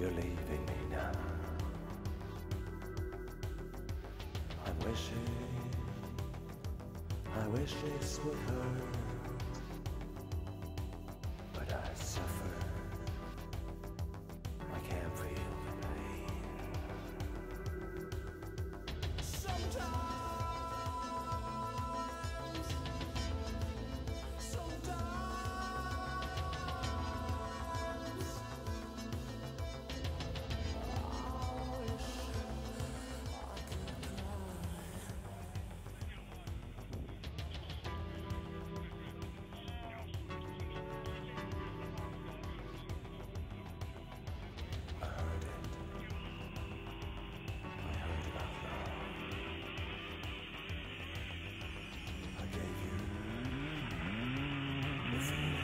you're leaving me now. I wish this would hurt, but I suffer. I can't feel the pain. Sometimes I gave you the feeling.